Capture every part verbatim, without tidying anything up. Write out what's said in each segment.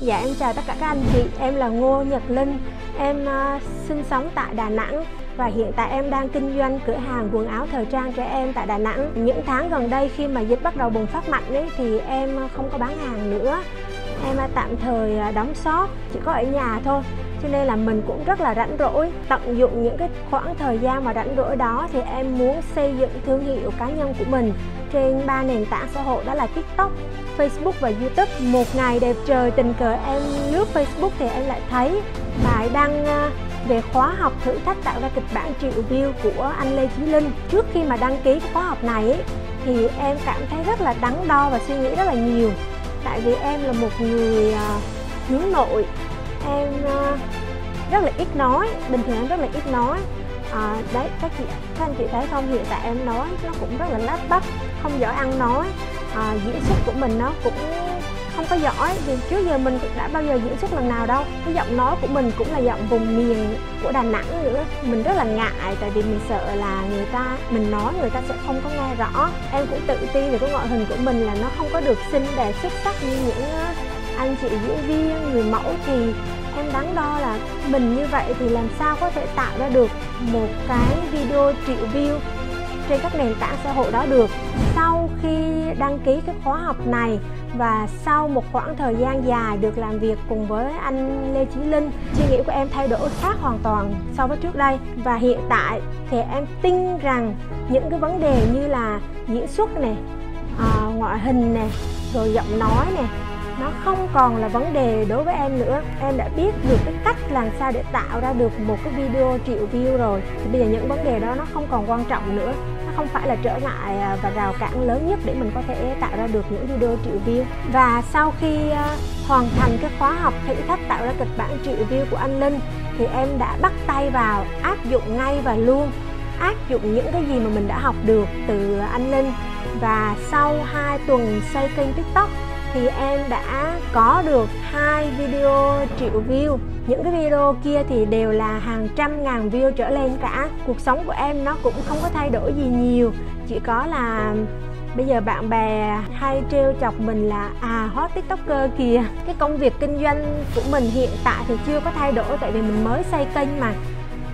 Dạ em chào tất cả các anh chị, em là Ngô Nhật Linh. Em uh, sinh sống tại Đà Nẵng và hiện tại em đang kinh doanh cửa hàng quần áo thời trang trẻ em tại Đà Nẵng. Những tháng gần đây khi mà dịch bắt đầu bùng phát mạnh ấy, thì em không có bán hàng nữa. Em tạm thời đóng shop, chỉ có ở nhà thôi. Cho nên là mình cũng rất là rảnh rỗi. Tận dụng những cái khoảng thời gian mà rảnh rỗi đó thì em muốn xây dựng thương hiệu cá nhân của mình trên ba nền tảng xã hội, đó là TikTok, Facebook và YouTube. Một ngày đẹp trời tình cờ em lướt Facebook thì em lại thấy bài đăng về khóa học thử thách tạo ra kịch bản triệu view của anh Lê Chí Linh. Trước khi mà đăng ký cái khóa học này ấy, thì em cảm thấy rất là đắn đo và suy nghĩ rất là nhiều. Tại vì em là một người hướng uh, nội, em uh, rất là ít nói, bình thường em rất là ít nói. Uh, đấy, các chị, các anh chị thấy không, hiện tại em nói nó cũng rất là lát bắp, không giỏi ăn nói. Uh, diễn xuất của mình nó cũng không có giỏi, vì trước giờ mình cũng đã bao giờ diễn xuất lần nào đâu. Cái giọng nói của mình cũng là giọng vùng miền của Đà Nẵng nữa. Mình rất là ngại, tại vì mình sợ là người ta, mình nói người ta sẽ không có nghe rõ. Em cũng tự tin về cái ngoại hình của mình là nó không có được xinh đẹp xuất sắc như những anh chị diễn viên, người mẫu. Thì em đắn đo là mình như vậy thì làm sao có thể tạo ra được một cái video triệu view trên các nền tảng xã hội đó được. Sau khi đăng ký cái khóa học này và sau một khoảng thời gian dài được làm việc cùng với anh Lê Chí Linh, suy nghĩ của em thay đổi khác hoàn toàn so với trước đây. Và hiện tại thì em tin rằng những cái vấn đề như là diễn xuất này, à, ngoại hình này, rồi giọng nói này, nó không còn là vấn đề đối với em nữa. Em đã biết được cái cách làm sao để tạo ra được một cái video triệu view rồi. Thì bây giờ những vấn đề đó nó không còn quan trọng nữa, nó không phải là trở ngại và rào cản lớn nhất để mình có thể tạo ra được những video triệu view. Và sau khi hoàn thành cái khóa học thử thách tạo ra kịch bản triệu view của anh Linh thì em đã bắt tay vào áp dụng ngay và luôn, áp dụng những cái gì mà mình đã học được từ anh Linh. Và sau hai tuần xây kênh TikTok thì em đã có được hai video triệu view. Những cái video kia thì đều là hàng trăm ngàn view trở lên cả. Cuộc sống của em nó cũng không có thay đổi gì nhiều, chỉ có là bây giờ bạn bè hay trêu chọc mình là à, hot tiktoker kìa. Cái công việc kinh doanh của mình hiện tại thì chưa có thay đổi, tại vì mình mới xây kênh mà,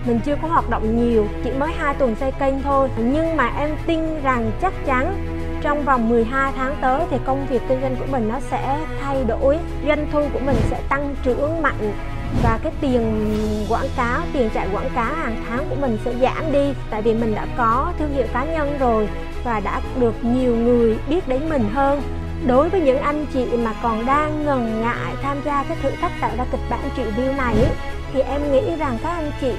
mình chưa có hoạt động nhiều, chỉ mới hai tuần xây kênh thôi. Nhưng mà em tin rằng chắc chắn trong vòng mười hai tháng tới thì công việc kinh doanh của mình nó sẽ thay đổi, doanh thu của mình sẽ tăng trưởng mạnh và cái tiền quảng cáo, tiền chạy quảng cáo hàng tháng của mình sẽ giảm đi, tại vì mình đã có thương hiệu cá nhân rồi và đã được nhiều người biết đến mình hơn. Đối với những anh chị mà còn đang ngần ngại tham gia cái thử thách tạo ra kịch bản triệu view này ấy, thì em nghĩ rằng các anh chị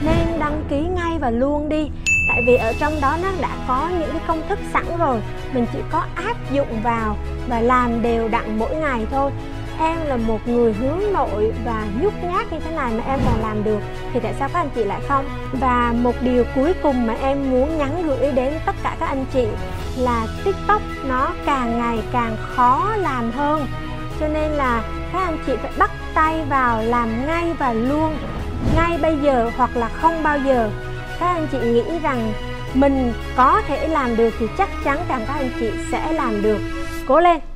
nên đăng ký ngay và luôn đi. Tại vì ở trong đó nó đã có những cái công thức sẵn rồi, mình chỉ có áp dụng vào và làm đều đặn mỗi ngày thôi. Em là một người hướng nội và nhút nhát như thế này mà em còn làm được thì tại sao các anh chị lại không? Và một điều cuối cùng mà em muốn nhắn gửi đến tất cả các anh chị là TikTok nó càng ngày càng khó làm hơn, cho nên là các anh chị phải bắt tay vào làm ngay và luôn, ngay bây giờ hoặc là không bao giờ. Các anh chị nghĩ rằng mình có thể làm được thì chắc chắn rằng các anh chị sẽ làm được. Cố lên!